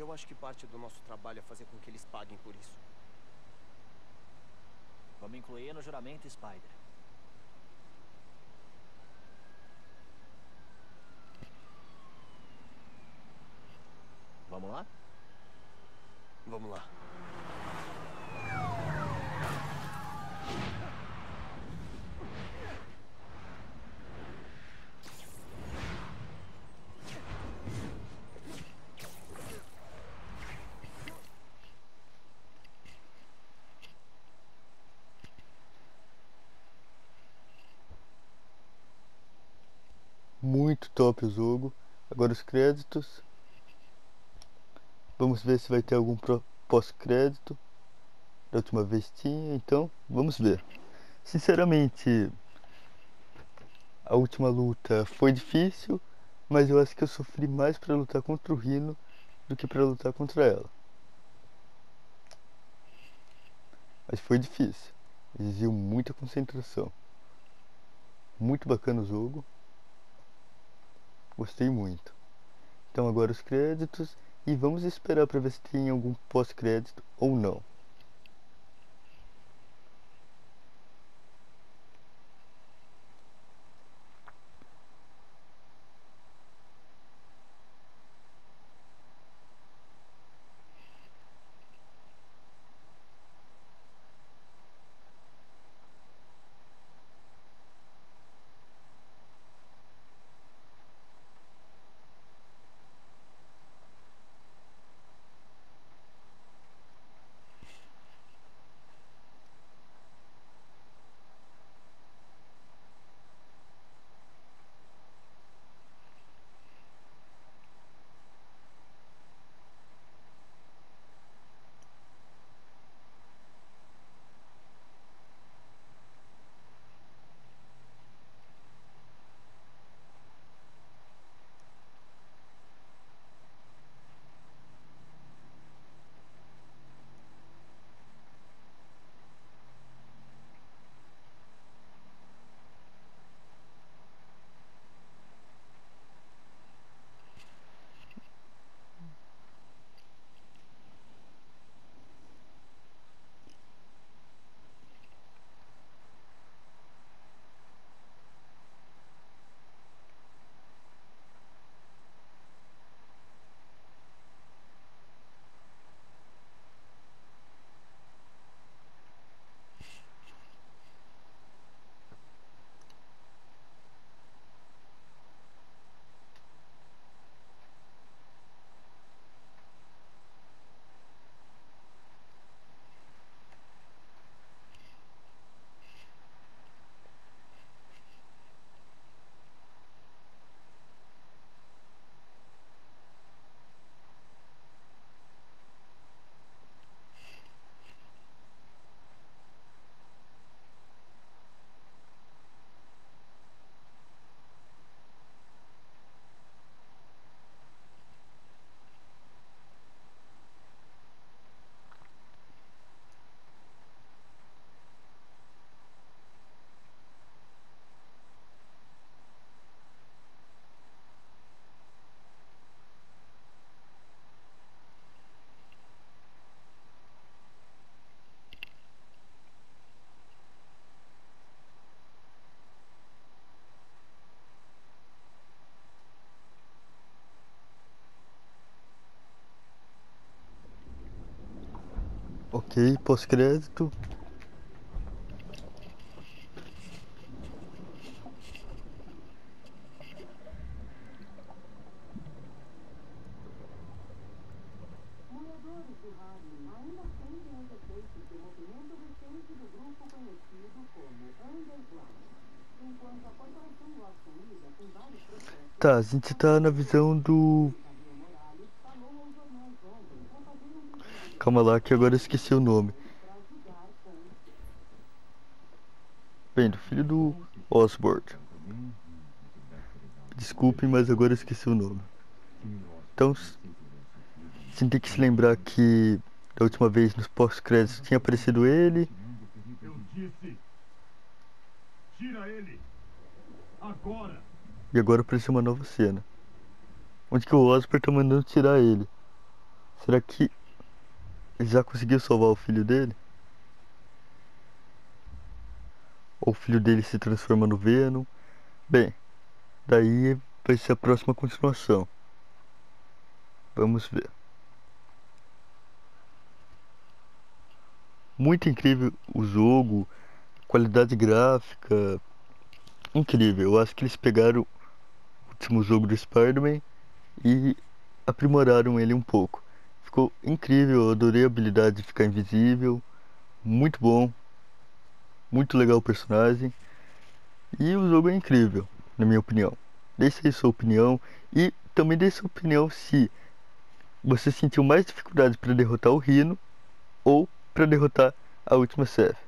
Eu acho que parte do nosso trabalho é fazer com que eles paguem por isso. Vamos incluir no juramento, Spider. Vamos lá? Vamos lá. Muito top o jogo. Agora os créditos. Vamos ver se vai ter algum pós-crédito. Da última vez tinha, então vamos ver. Sinceramente, a última luta foi difícil, mas eu acho que eu sofri mais para lutar contra o Rhino do que para lutar contra ela. Mas foi difícil, exigiu muita concentração. Muito bacana o jogo. Gostei muito. Então agora os créditos e vamos esperar para ver se tem algum pós-crédito ou não. Ok, pós-crédito. Tá, a gente tá na visão do... Calma lá, que agora eu esqueci o nome. Bem, do filho do Osborne. Desculpem, mas agora eu esqueci o nome. Então, a gente tem que se lembrar que da última vez nos pós-créditos tinha aparecido ele. Eu disse, tira ele agora. E agora apareceu uma nova cena. Onde que o Osborne tá mandando tirar ele? Será que ele já conseguiu salvar o filho dele? Ou o filho dele se transforma no Venom? Bem, daí vai ser a próxima continuação. Vamos ver. Muito incrível o jogo. Qualidade gráfica. Incrível. Eu acho que eles pegaram último jogo do Spider-Man e aprimoraram ele um pouco. Ficou incrível, eu adorei a habilidade de ficar invisível, muito bom, muito legal o personagem, e o jogo é incrível, na minha opinião. Deixe aí sua opinião, e também deixe sua opinião se você sentiu mais dificuldade para derrotar o Rhino ou para derrotar a última chefe.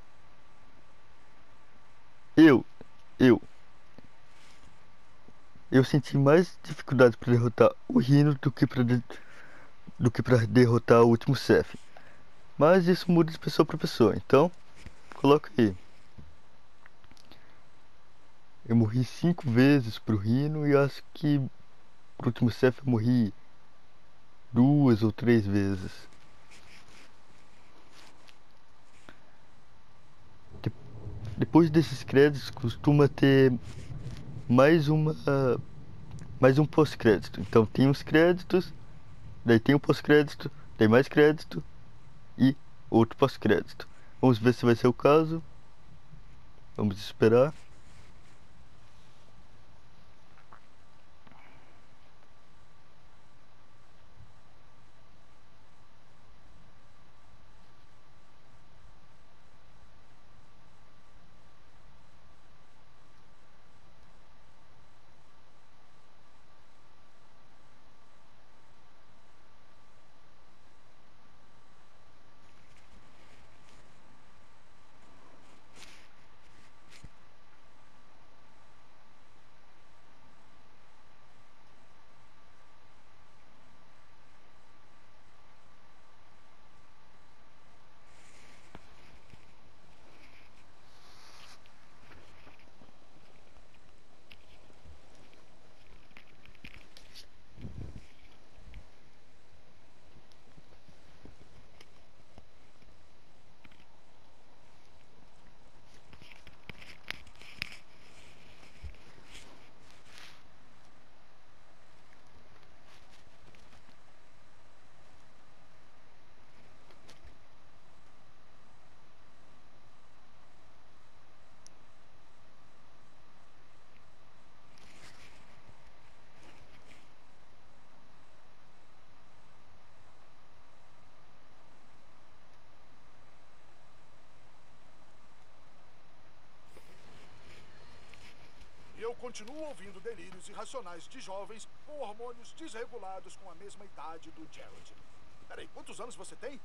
Eu senti mais dificuldade para derrotar o Rhino do que para derrotar o último chefe. Mas isso muda de pessoa para pessoa, então coloca aí. Eu morri 5 vezes pro Rhino e acho que pro último chefe eu morri 2 ou 3 vezes. Depois desses créditos costuma ter mais um pós-crédito. Então tem os créditos, daí tem o pós-crédito, daí mais crédito e outro pós-crédito. Vamos ver se vai ser o caso. Vamos esperar. Continuo ouvindo delírios irracionais de jovens com hormônios desregulados com a mesma idade do Jared. Peraí, quantos anos você tem?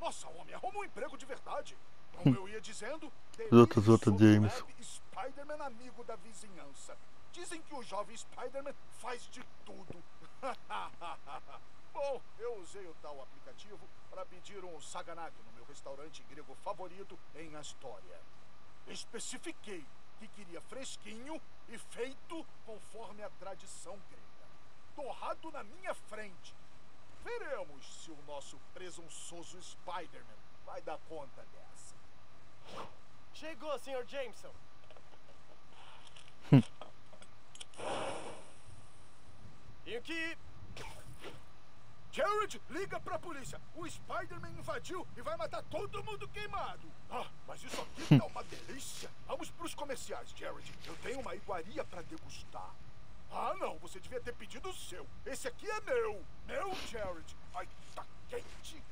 Nossa, homem, arruma um emprego de verdade. Como eu ia dizendo, James. Spider-Man amigo da vizinhança. Dizem que o jovem Spider-Man faz de tudo. Bom, eu usei o tal aplicativo para pedir um saganaki no meu restaurante grego favorito em Astoria. Especifiquei que queria fresquinho e feito conforme a tradição grega. Torrado na minha frente. Veremos se o nosso presunçoso Spider-Man vai dar conta dessa. Chegou, Sr. Jameson. Tenho que ir. Jared, liga pra polícia. O Spider-Man invadiu e vai matar todo mundo queimado. Ah, mas isso aqui tá uma delícia. Vamos pros comerciais, Jared. Eu tenho uma iguaria pra degustar. Ah, não. Você devia ter pedido o seu. Esse aqui é meu. Meu, Jared. Ai, tá quente.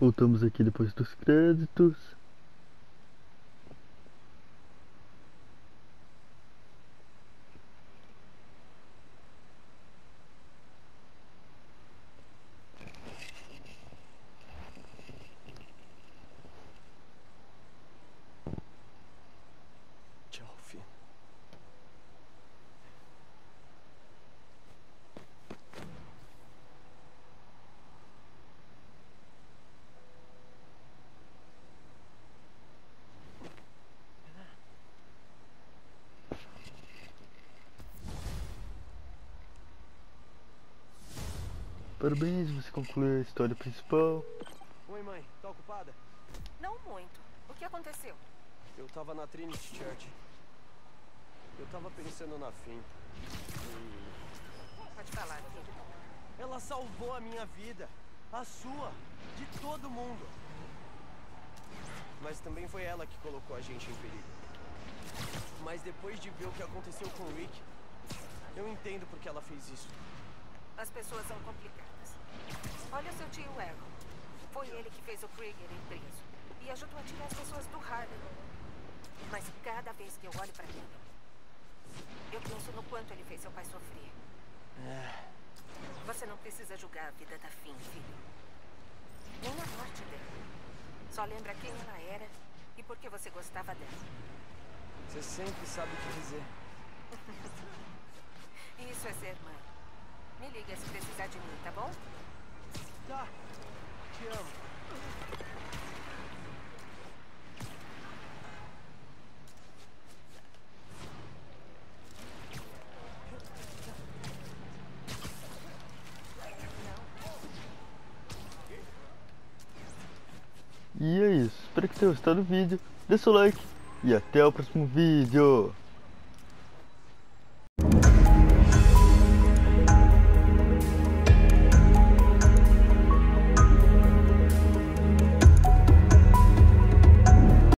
Voltamos aqui depois dos créditos. Parabéns, você concluiu a história principal. Oi, mãe, tá ocupada? Não muito. O que aconteceu? Eu tava na Trinity Church. Eu tava pensando na Finn. Pode falar, filho. Ela salvou a minha vida. A sua. De todo mundo. Mas também foi ela que colocou a gente em perigo. Mas depois de ver o que aconteceu com o Rick, eu entendo porque ela fez isso. As pessoas são complicadas. Olha o seu tio Aaron. Foi ele que fez o Krieger ir preso. E ajudou a tirar as pessoas do Harlem. Mas cada vez que eu olho pra ele, eu penso no quanto ele fez seu pai sofrer. Você não precisa julgar a vida da Finn, filho. Nem a morte dela. Só lembra quem ela era e por que você gostava dela. Você sempre sabe o que dizer. Isso é ser mãe. Me liga se precisar de mim, tá bom? Tá. Te amo. E é isso. Espero que tenham gostado do vídeo. Deixa o like e até o próximo vídeo.